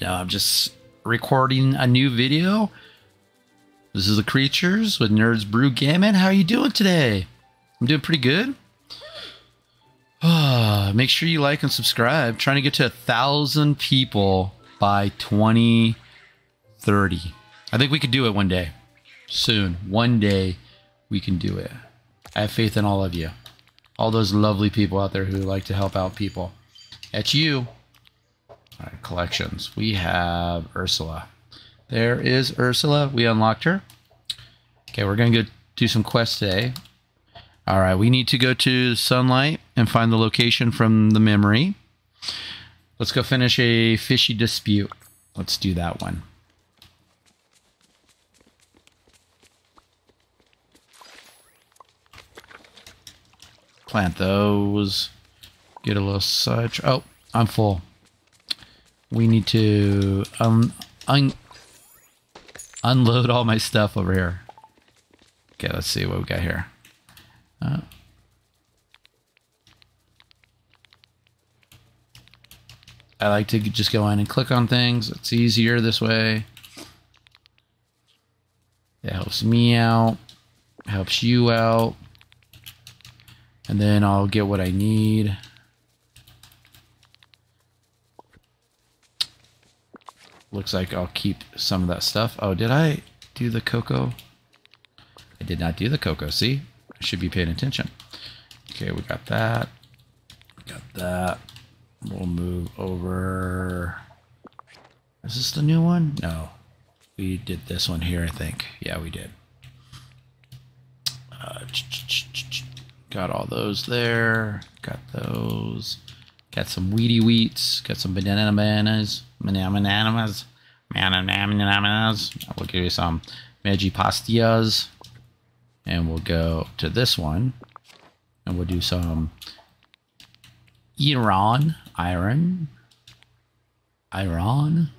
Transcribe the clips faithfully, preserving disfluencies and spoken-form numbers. No, I'm just recording a new video. This is The Creatures with Nerdz Brewz Gaming. How are you doing today? I'm doing pretty good. Make sure you like and subscribe. I'm trying to get to a thousand people by twenty thirty. I think we could do it one day. Soon. One day we can do it. I have faith in all of you. All those lovely people out there who like to help out people. That's you. All right, collections. We have Ursula. There is Ursula. We unlocked her. Okay, we're going to go do some quests today. All right, we need to go to Sunlight and find the location from the memory. Let's go finish a fishy dispute. Let's do that one. Plant those. Get a little side. Oh, I'm full. We need to um un unload all my stuff over here. Okay, let's see what we got here. Uh, I like to just go in and click on things. It's easier this way. It helps me out. Helps you out. And then I'll get what I need. Looks like I'll keep some of that stuff. Oh, did I do the cocoa? I did not do the cocoa. See? I should be paying attention. Okay, we got that. We got that. We'll move over. Is this the new one? No. We did this one here, I think. Yeah, we did. Uh, Got all those there. Got those. Got some weedy wheats. Got some banana bananas. Banana bananas. Banana bananas. We'll give you some veggie pastillas. And we'll go to this one. And we'll do some Iran. Iron. Iron.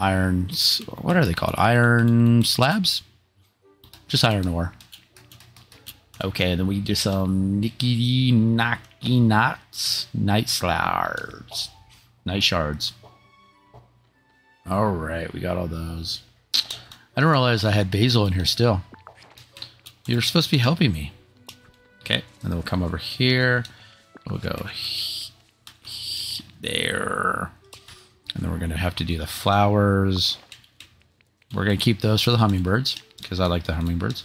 Iron. What are they called? Iron slabs? Just iron ore. Okay, then we do some nickety knocky knots, night slars, night shards. All right, we got all those. I didn't realize I had basil in here still. You're supposed to be helping me. Okay, and then we'll come over here. We'll go he he there. And then we're going to have to do the flowers. We're going to keep those for the hummingbirds because I like the hummingbirds.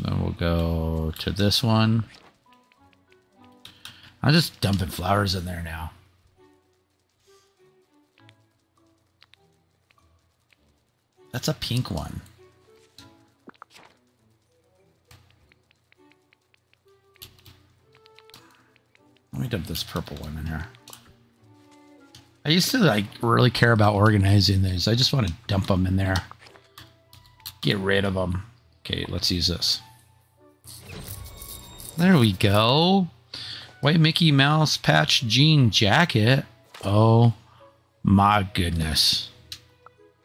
Then we'll go to this one. I'm just dumping flowers in there now. That's a pink one. Let me dump this purple one in here. I used to like really care about organizing these. I just want to dump them in there. Get rid of them. Okay, let's use this. There we go. White Mickey Mouse patch jean jacket. Oh my goodness.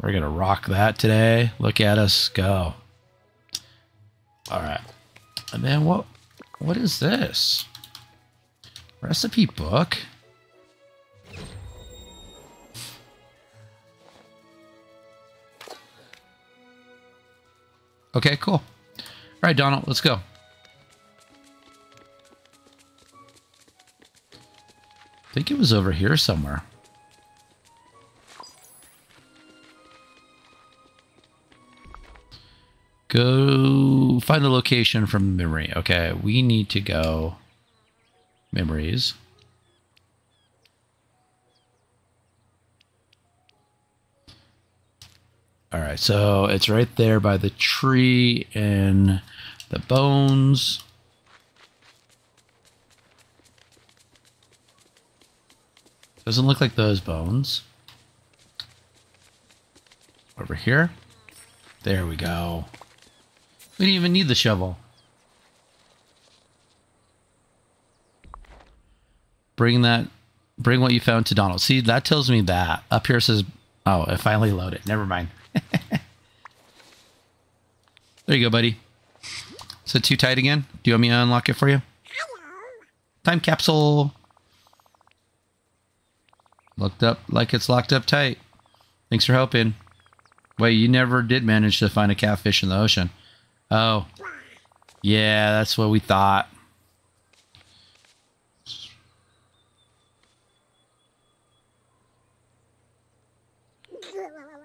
We're gonna rock that today. Look at us go. All right. And then what what is this? Recipe book. Okay, cool. All right, Donald, let's go. I think it was over here somewhere. Go find the location from memory. Okay, we need to go memories. All right, so it's right there by the tree and the bones. Doesn't look like those bones. Over here. There we go. We didn't even need the shovel. Bring that, bring what you found to Donald. See, that tells me that. Up here says, oh, it finally loaded. Never mind. There you go, buddy. Is it too tight again? Do you want me to unlock it for you? Hello. Time capsule. Locked up like it's locked up tight. Thanks for helping. Wait, you never did manage to find a catfish in the ocean. Oh. Yeah, that's what we thought.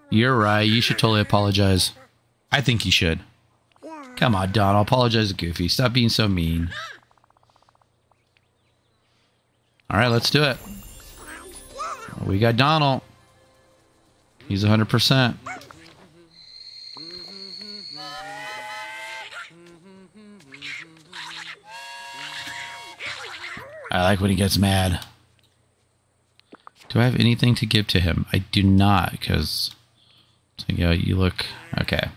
You're right. You should totally apologize. I think you should. Come on, Donald. Apologize to Goofy. Stop being so mean. All right, let's do it. We got Donald. He's one hundred percent. I like when he gets mad. Do I have anything to give to him? I do not, because... Yeah, you look... Okay.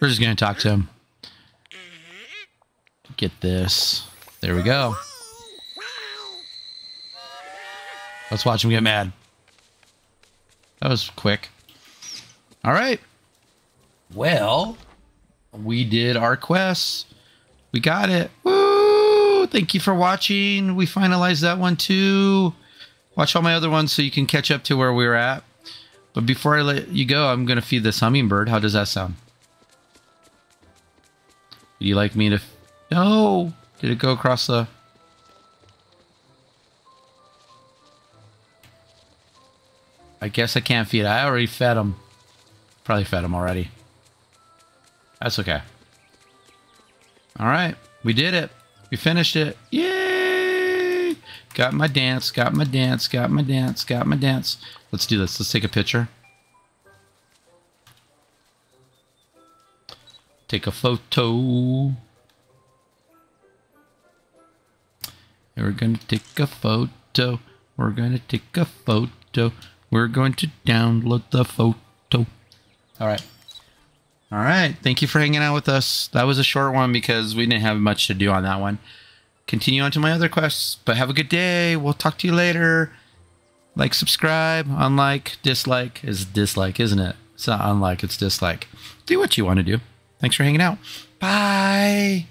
We're just going to talk to him. Get this. There we go. Let's watch him get mad. That was quick. All right. Well, we did our quests. We got it. Woo! Thank you for watching. We finalized that one too. Watch all my other ones so you can catch up to where we were at. But before I let you go, I'm going to feed this hummingbird. How does that sound? Would you like me to... No! Did it go across the... I guess I can't feed it. I already fed him. Probably fed him already. That's okay. Alright. We did it. We finished it. Yay! Got my dance. Got my dance. Got my dance. Got my dance. Let's do this. Let's take a picture. Take a photo. We're gonna take a photo. We're gonna take a photo. We're going to download the photo. All right. All right. Thank you for hanging out with us. That was a short one because we didn't have much to do on that one. Continue on to my other quests, but have a good day. We'll talk to you later. Like, subscribe, unlike, dislike is dislike, isn't it? It's not unlike, it's dislike. Do what you want to do. Thanks for hanging out. Bye.